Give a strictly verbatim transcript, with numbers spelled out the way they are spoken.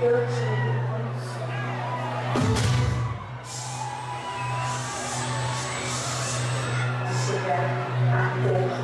eu te reconheço. Chegar até aqui.